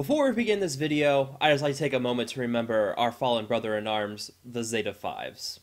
Before we begin this video, I'd just like to take a moment to remember our fallen brother in arms, the Zeta Fives.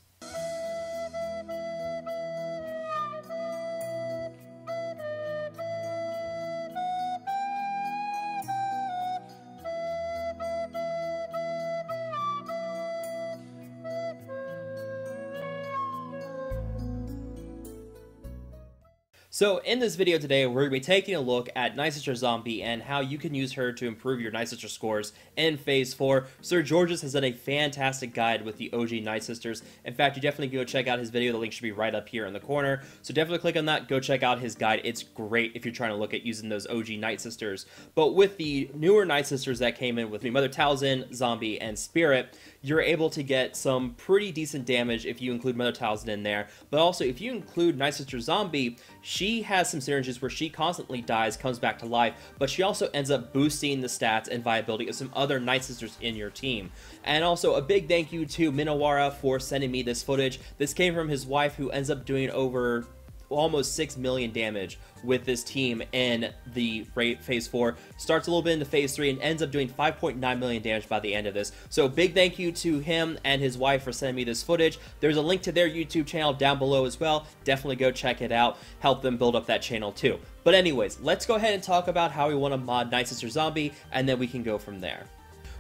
So in this video today, we're going to be taking a look at Nightsister Zombie and how you can use her to improve your Nightsister scores in Phase 4. Sir Gorgeous has done a fantastic guide with the OG Nightsisters. In fact, you definitely go check out his video. The link should be right up here in the corner. So definitely click on that. Go check out his guide. It's great if you're trying to look at using those OG Nightsisters. But with the newer Nightsisters that came in with Mother Talzin, Zombie, and Spirit, you're able to get some pretty decent damage if you include Mother Talzin in there. But also, if you include Nightsister Zombie, she has some synergies where she constantly dies, comes back to life, but she also ends up boosting the stats and viability of some other Nightsisters in your team. And also a big thank you to Minowara for sending me this footage. This came from his wife, who ends up doing over almost 6 million damage with this team in the Phase 4. Starts a little bit into Phase 3 and ends up doing 5.9 million damage by the end of this. So big thank you to him and his wife for sending me this footage. There's a link to their YouTube channel down below as well. Definitely go check it out. Help them build up that channel too. But anyways, let's go ahead and talk about how we want to mod Nightsister Zombie, and then we can go from there.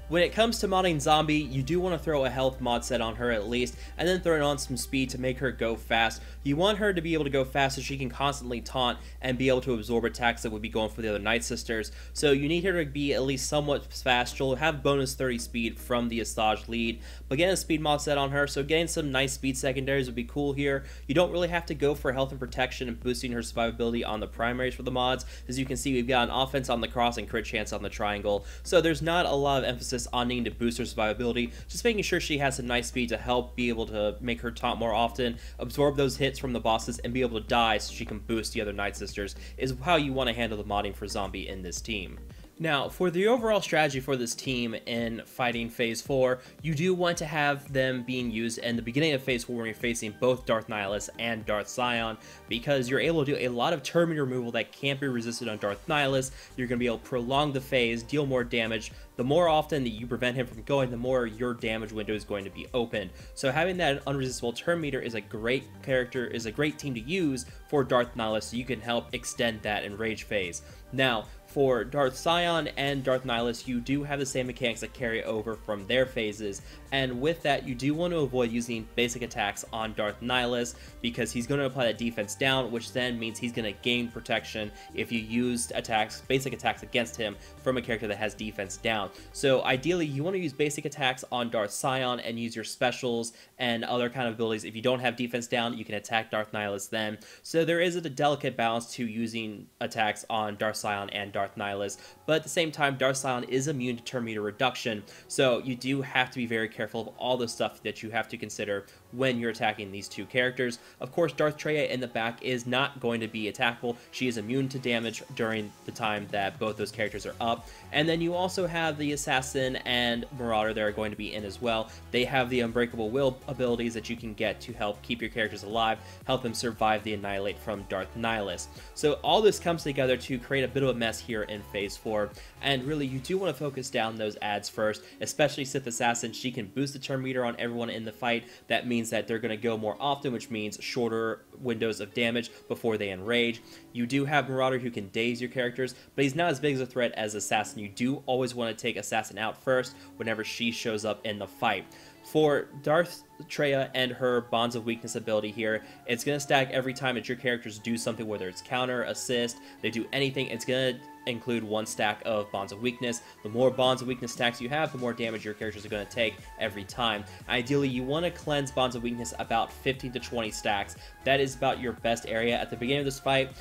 When it comes to modding Zombie, you do want to throw a health mod set on her at least, and then throw on some speed to make her go fast. You want her to be able to go fast so she can constantly taunt and be able to absorb attacks that would be going for the other Nightsisters. So you need her to be at least somewhat fast. She'll have bonus 30 speed from the Asajj lead, but getting a speed mod set on her, so getting some nice speed secondaries would be cool here. You don't really have to go for health and protection and boosting her survivability on the primaries for the mods. As you can see, we've got an offense on the cross and crit chance on the triangle, so there's not a lot of emphasis on needing to boost her survivability, just making sure she has some nice speed to help be able to make her taunt more often, absorb those hits from the bosses, and be able to die so she can boost the other Nightsisters is how you want to handle the modding for Zombie in this team. Now, for the overall strategy for this team in fighting Phase 4, you do want to have them being used in the beginning of Phase 4 when you're facing both Darth Nihilus and Darth Sion, because you're able to do a lot of termite removal that can't be resisted on Darth Nihilus. You're going to be able to prolong the phase, deal more damage. The more often that you prevent him from going, the more your damage window is going to be open. So having that unresistible term meter is a great character, is a great team to use for Darth Nihilus, so you can help extend that enrage phase. Now, for Darth Sion and Darth Nihilus, you do have the same mechanics that carry over from their phases, and with that, you do want to avoid using basic attacks on Darth Nihilus, because he's going to apply that defense down, which then means he's going to gain protection if you used attacks, basic attacks against him from a character that has defense down. So ideally, you want to use basic attacks on Darth Sion and use your specials and other kind of abilities. If you don't have defense down, you can attack Darth Nihilus then. So there is a delicate balance to using attacks on Darth Sion and Darth Nihilus, but at the same time, Darth Sion is immune to term meter reduction, so you do have to be very careful of all the stuff that you have to consider when you're attacking these two characters. Of course, Darth Traya in the back is not going to be attackable. She is immune to damage during the time that both those characters are up. And then you also have the Assassin and Marauder that are going to be in as well. They have the Unbreakable Will abilities that you can get to help keep your characters alive, help them survive the Annihilate from Darth Nihilus. So all this comes together to create a bit of a mess here in Phase 4, and really you do want to focus down those adds first, especially Sith Assassin. She can boost the turn meter on everyone in the fight. That means that they're going to go more often, which means shorter windows of damage before they enrage. You do have Marauder, who can daze your characters, but he's not as big as a threat as Assassin. You do always want to take Assassin out first whenever she shows up in the fight. For Darth Traya and her Bonds of Weakness ability here, it's going to stack every time that your characters do something, whether it's counter, assist, they do anything, it's going to include one stack of Bonds of Weakness. The more Bonds of Weakness stacks you have, the more damage your characters are going to take every time. Ideally, you want to cleanse Bonds of Weakness about 15 to 20 stacks. That is about your best area. At the beginning of this fight,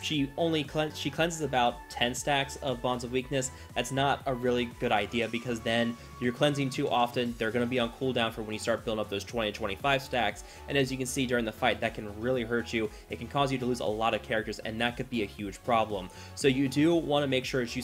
she cleanses about 10 stacks of Bonds of Weakness. That's not a really good idea, because then you're cleansing too often. They're going to be on cooldown for when you start building up those 20 to 25 stacks, and as you can see during the fight, that can really hurt you. It can cause you to lose a lot of characters, and that could be a huge problem. So you do want to make sure that you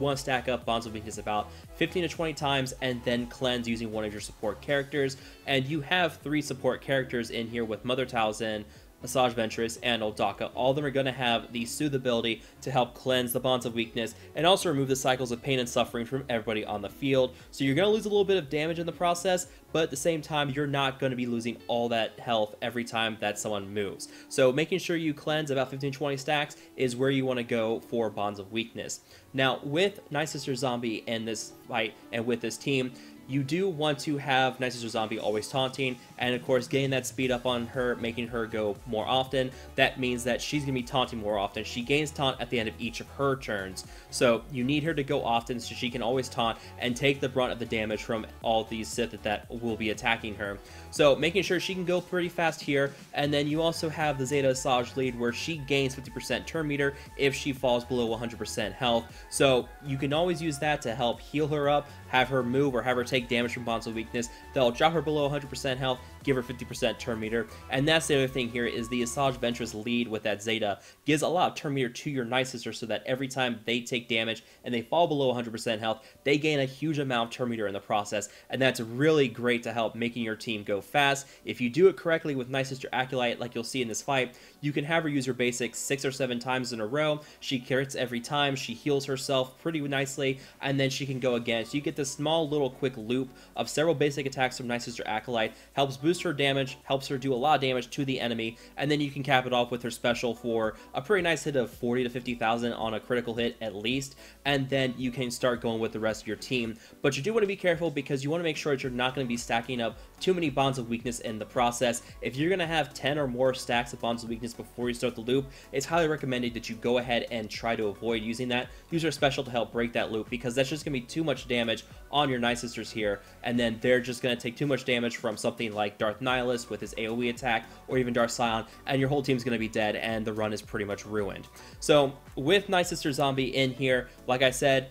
want to stack up Bonds of Weakness about 15 to 20 times, and then cleanse using one of your support characters. And you have 3 support characters in here with Mother Talzin, Asajj Ventress, and Old Daka. All of them are going to have the Soothe ability to help cleanse the bonds of weakness and also remove the cycles of pain and suffering from everybody on the field. So you're going to lose a little bit of damage in the process, but at the same time, you're not going to be losing all that health every time that someone moves. So making sure you cleanse about 15-20 stacks is where you want to go for bonds of weakness. Now, with Nightsister Zombie and this fight and with this team, you do want to have Nightsister Zombie always taunting, and of course getting that speed up on her, making her go more often. That means that she's going to be taunting more often. She gains taunt at the end of each of her turns, so you need her to go often so she can always taunt and take the brunt of the damage from all these Sith that will be attacking her. So making sure she can go pretty fast here, and then you also have the Zeta Asajj lead where she gains 50% turn meter if she falls below 100% health. So you can always use that to help heal her up, have her move, or have her take damage from bonds of weakness. They'll drop her below 100% health, give her 50% turn meter. And that's the other thing here is the Asajj Ventress lead with that Zeta gives a lot of turn meter to your Nightsister, so that every time they take damage and they fall below 100% health, they gain a huge amount of turn meter in the process. And that's really great to help making your team go fast. If you do it correctly with Nightsister Acolyte, like you'll see in this fight, you can have her use her basic 6 or 7 times in a row. She crits every time, she heals herself pretty nicely, and then she can go again. So you get this small little quick loop of several basic attacks from Nightsister Acolyte, helps boost her damage, helps her do a lot of damage to the enemy, and then you can cap it off with her special for a pretty nice hit of 40 to 50,000 on a critical hit at least, and then you can start going with the rest of your team. But you do want to be careful because you want to make sure that you're not going to be stacking up too many bonds of weakness in the process. If you're going to have 10 or more stacks of bonds of weakness before you start the loop, it's highly recommended that you go ahead and try to avoid using that. Use her special to help break that loop because that's just going to be too much damage on your Nightsisters here, and then they're just going to take too much damage from something like Darth Nihilus with his AoE attack or even Darth Sion, and your whole team's going to be dead and the run is pretty much ruined. So with Nightsister Zombie in here, like I said,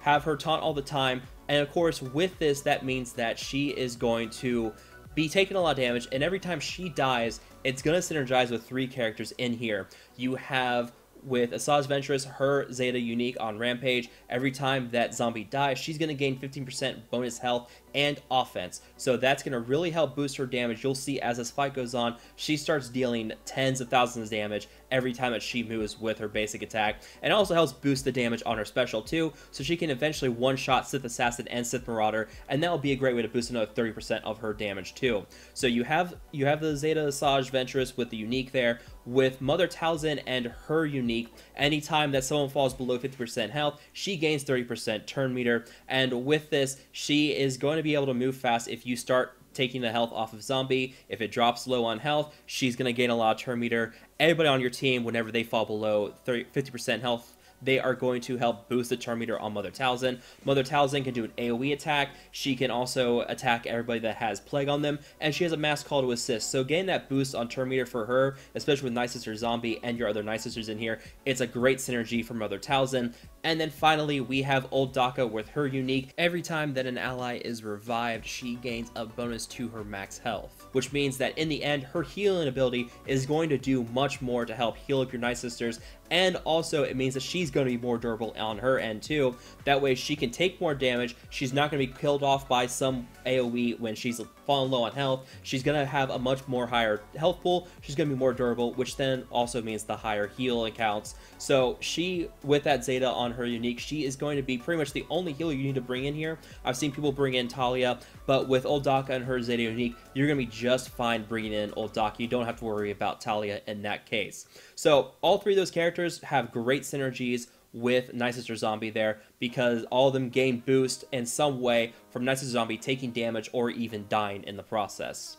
have her taunt all the time, and of course with this that means that she is going to be taking a lot of damage, and every time she dies it's going to synergize with 3 characters in here. You have with Asajj Ventress, her Zeta unique on Rampage. Every time that zombie dies, she's going to gain 15% bonus health and offense. So that's going to really help boost her damage. You'll see as this fight goes on, she starts dealing tens of thousands of damage every time that she moves with her basic attack, and also helps boost the damage on her special too, so she can eventually one-shot Sith Assassin and Sith Marauder, and that'll be a great way to boost another 30% of her damage too. So you have the Zeta Asajj Ventress with the unique there, with Mother Talzin and her unique. Anytime that someone falls below 50% health, she gains 30% turn meter, and with this, she is going to be able to move fast. If you start taking the health off of Zombie, if it drops low on health, she's going to gain a lot of turn meter. Everybody on your team, whenever they fall below 50% health, they are going to help boost the turn meter on Mother Talzin. Mother Talzin can do an AoE attack. She can also attack everybody that has Plague on them, and she has a mass call to assist. So getting that boost on turn meter for her, especially with Nightsister Zombie and your other Nightsisters in here, it's a great synergy for Mother Talzin. And then finally, we have Old Daka with her unique. Every time that an ally is revived, she gains a bonus to her max health, which means that in the end, her healing ability is going to do much more to help heal up your Nightsisters, and also it means that she's going to be more durable on her end too. That way she can take more damage. She's not going to be killed off by some AoE when she's falling low on health. She's going to have a much more higher health pool. She's going to be more durable, which then also means the higher heal accounts. So she, with that Zeta on her unique, she is going to be pretty much the only healer you need to bring in here. I've seen people bring in Talia, but with Old Daka and her Zeta unique, you're going to be just fine bringing in Old Daka. You don't have to worry about Talia in that case. So all three of those characters have great synergies with Nightsister Zombie there, because all of them gain boost in some way from Nightsister Zombie taking damage or even dying in the process.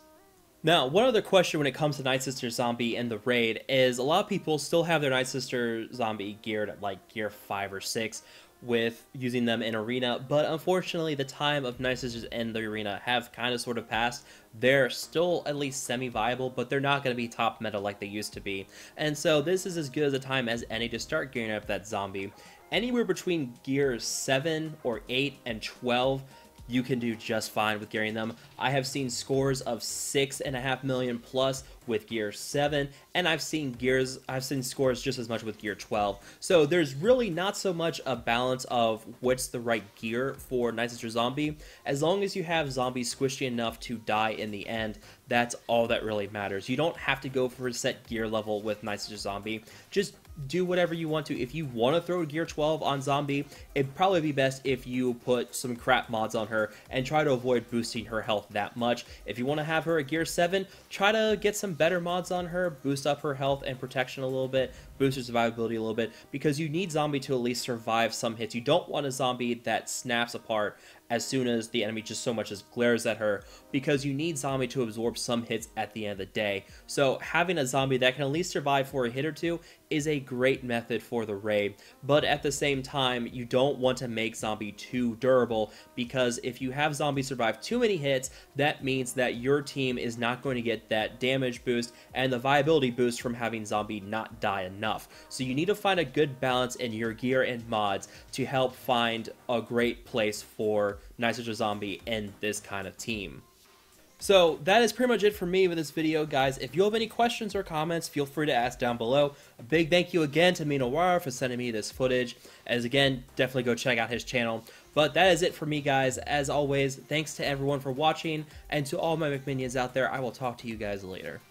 Now, one other question when it comes to Nightsister Zombie and the raid is a lot of people still have their Nightsister Zombie geared at like gear 5 or 6 with using them in arena, but unfortunately the time of Nightsisters in the arena have kind of sort of passed. They're still at least semi-viable, but they're not going to be top meta like they used to be. And so this is as good as a time as any to start gearing up that zombie. Anywhere between gears 7 or 8 and 12, you can do just fine with gearing them. I have seen scores of 6.5 million plus with Gear 7, and I've seen scores just as much with Gear 12. So there's really not so much a balance of what's the right gear for Nightsister Zombie. As long as you have zombies squishy enough to die in the end, that's all that really matters. You don't have to go for a set gear level with Nightsister Zombie. Just do whatever you want to. If you want to throw Gear 12 on Zombie, it'd probably be best if you put some crap mods on her and try to avoid boosting her health that much. If you want to have her at Gear 7, try to get some better mods on her, boost up her health and protection a little bit, boost her survivability a little bit, because you need Zombie to at least survive some hits. You don't want a Zombie that snaps apart as soon as the enemy just so much as glares at her, because you need Zombie to absorb some hits at the end of the day. So having a Zombie that can at least survive for a hit or two is a great method for the raid, but at the same time, you don't want to make Zombie too durable, because if you have Zombie survive too many hits, that means that your team is not going to get that damage boost and the viability boost from having Zombie not die enough. So you need to find a good balance in your gear and mods to help find a great place for Nightsister Zombie and this kind of team. So that is pretty much it for me with this video, guys. If you have any questions or comments, feel free to ask down below. A big thank you again to Minowara for sending me this footage, as again, definitely go check out his channel. But that is it for me, guys. As always, thanks to everyone for watching, and to all my McMinions out there, I will talk to you guys later.